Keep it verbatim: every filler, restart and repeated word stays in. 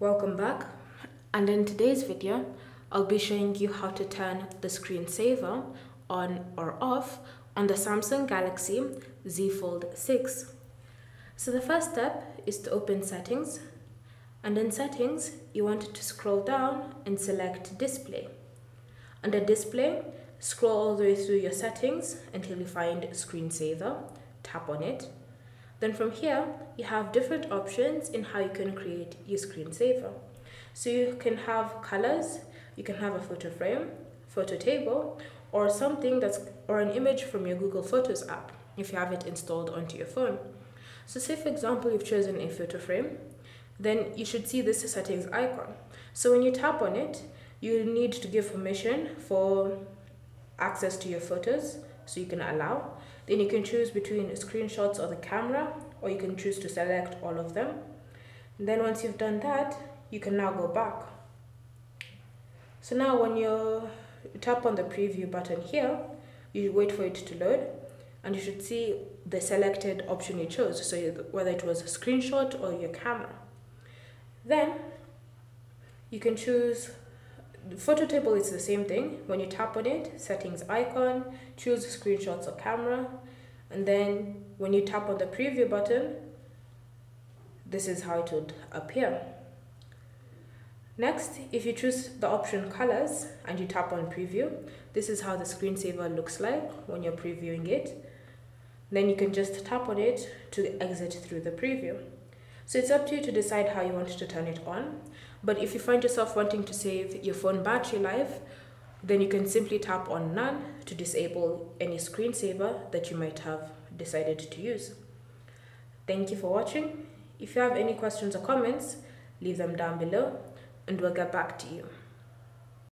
Welcome back, and in today's video I'll be showing you how to turn the screensaver on or off on the Samsung Galaxy Z Fold six. So the first step is to open settings, and in settings you want to scroll down and select display. Under display, scroll all the way through your settings until you find screensaver, tap on it. Then from here, you have different options in how you can create your screensaver. So you can have colors, you can have a photo frame, photo table, or something that's, or an image from your Google Photos app, if you have it installed onto your phone. So say for example, you've chosen a photo frame, then you should see this settings icon. So when you tap on it, you need to give permission for access to your photos, so you can allow. Then you can choose between screenshots or the camera, or you can choose to select all of them. And then once you've done that, you can now go back. So now when you tap on the preview button here, you wait for it to load, and you should see the selected option you chose, so whether it was a screenshot or your camera. Then you can choose. The photo table is the same thing. When you tap on it, settings icon, choose screenshots or camera, and then when you tap on the preview button, this is how it would appear. Next, if you choose the option colors and you tap on preview, this is how the screensaver looks like when you're previewing it. Then you can just tap on it to exit through the preview. So it's up to you to decide how you want to turn it on. But if you find yourself wanting to save your phone battery life, then you can simply tap on none to disable any screensaver that you might have decided to use. Thank you for watching. If you have any questions or comments, leave them down below and we'll get back to you.